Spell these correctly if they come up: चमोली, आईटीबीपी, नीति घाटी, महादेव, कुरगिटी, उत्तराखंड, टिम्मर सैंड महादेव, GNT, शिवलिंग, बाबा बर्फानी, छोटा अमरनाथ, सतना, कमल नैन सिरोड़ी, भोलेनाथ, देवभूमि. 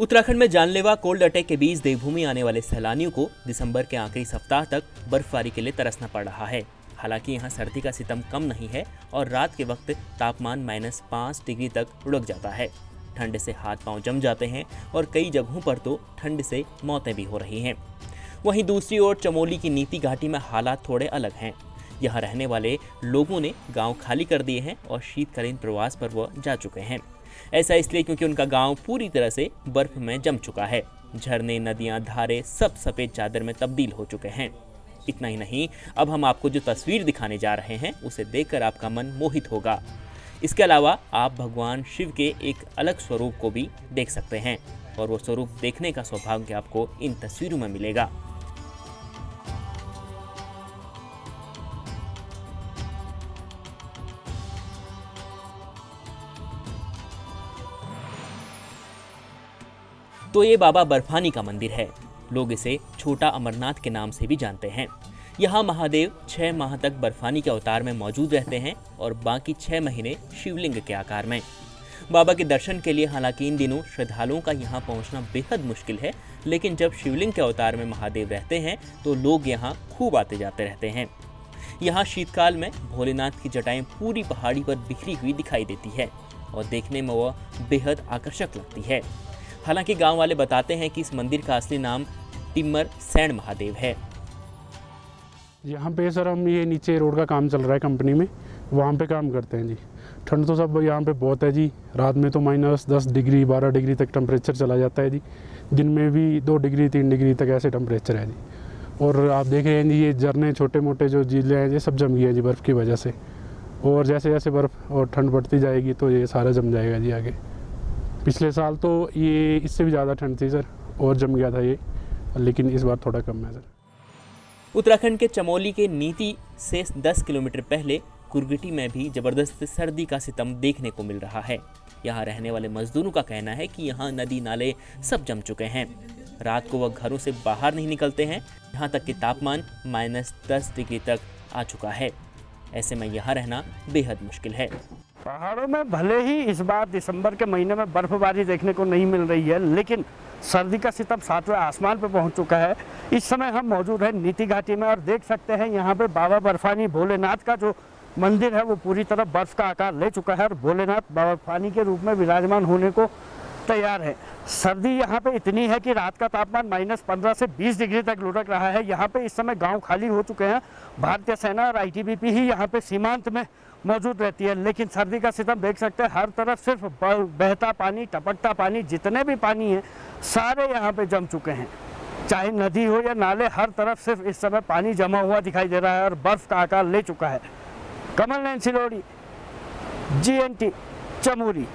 उत्तराखंड में जानलेवा cold attack के बीच देवभूमि आने वाले सैलानियों को दिसंबर के आखिरी सप्ताह तक बर्फबारी के लिए तरसना पड़ रहा है। हालांकि यहां सर्दी का सितम कम नहीं है और रात के वक्त तापमान -5 डिग्री तक लुढ़क जाता है। ठंड से हाथ पांव जम जाते हैं और कई जगहों पर तो ठंड से मौतें भी हो रही हैं। वहीं दूसरी ओर चमोली की नीति घाटी में हालात थोड़े अलग हैं। यहाँ रहने वाले लोगों ने गांव खाली कर दिए हैं और शीतकालीन प्रवास पर वो जा चुके हैं। ऐसा इसलिए क्योंकि उनका गांव पूरी तरह से बर्फ में जम चुका है। झरने, नदियां, धारे सब सफ़ेद चादर में तब्दील हो चुके हैं। इतना ही नहीं, अब हम आपको जो तस्वीर दिखाने जा रहे हैं उसे देखकर आपका मन मोहित होगा। इसके अलावा आप भगवान शिव के एक अलग स्वरूप को भी देख सकते हैं और वो स्वरूप देखने का सौभाग्य आपको इन तस्वीरों में मिलेगा। तो ये बाबा बर्फानी का मंदिर है। लोग इसे छोटा अमरनाथ के नाम से भी जानते हैं। यहाँ महादेव 6 माह तक बर्फानी के अवतार में मौजूद रहते हैं और बाकी 6 महीने शिवलिंग के आकार में। बाबा के दर्शन के लिए हालांकि इन दिनों श्रद्धालुओं का यहाँ पहुँचना बेहद मुश्किल है, लेकिन जब शिवलिंग के अवतार में महादेव रहते हैं तो लोग यहाँ खूब आते जाते रहते हैं। यहाँ शीतकाल में भोलेनाथ की जटाएँ पूरी पहाड़ी पर बिखरी हुई दिखाई देती है और देखने में वह बेहद आकर्षक लगती है। हालांकि गांव वाले बताते हैं कि इस मंदिर का असली नाम टिम्मर सैंड महादेव है। यहाँ पे सर हम ये नीचे रोड का काम चल रहा है कंपनी में, वहाँ पे काम करते हैं जी। ठंड तो सब यहाँ पे बहुत है जी। रात में तो -10 डिग्री 12 डिग्री तक टेम्परेचर चला जाता है जी। दिन में भी 2 डिग्री 3 डिग्री तक ऐसे टेम्परेचर है जी। और आप देख रहे हैं जी, ये झरने छोटे मोटे जो झीलें हैं ये सब जम गई हैं जी बर्फ़ की वजह से। और जैसे जैसे बर्फ़ और ठंड बढ़ती जाएगी तो ये सारा जम जाएगा जी आगे। पिछले साल तो ये इससे भी ज़्यादा ठंड थी सर और जम गया था ये, लेकिन इस बार थोड़ा कम है सर। उत्तराखंड के चमोली के नीति से 10 किलोमीटर पहले कुरगिटी में भी ज़बरदस्त सर्दी का सितम देखने को मिल रहा है। यहाँ रहने वाले मजदूरों का कहना है कि यहाँ नदी नाले सब जम चुके हैं। रात को वह घरों से बाहर नहीं निकलते हैं। यहाँ तक कि तापमान -10 डिग्री तक आ चुका है। ऐसे में यहाँ रहना बेहद मुश्किल है। पहाड़ों में भले ही इस बार दिसंबर के महीने में बर्फबारी देखने को नहीं मिल रही है, लेकिन सर्दी का सितम 7वें आसमान पर पहुंच चुका है। इस समय हम मौजूद हैं नीति घाटी में और देख सकते हैं यहाँ पे बाबा बर्फानी भोलेनाथ का जो मंदिर है वो पूरी तरह बर्फ का आकार ले चुका है और भोलेनाथ बाबा बर्फानी के रूप में विराजमान होने को तैयार है। सर्दी यहाँ पे इतनी है कि रात का तापमान -15 से 20 डिग्री तक लुढ़क रहा है। यहाँ पे इस समय गांव खाली हो चुके हैं। भारतीय सेना और आईटीबीपी ही यहाँ पे सीमांत में मौजूद रहती है, लेकिन सर्दी का सितम देख सकते हैं। हर तरफ सिर्फ बहता पानी, टपकता पानी, जितने भी पानी है सारे यहाँ पे जम चुके हैं। चाहे नदी हो या नाले, हर तरफ सिर्फ इस समय पानी जमा हुआ दिखाई दे रहा है और बर्फ का आकार ले चुका है। कमल नैन सिरोड़ी, GNT, चमोली।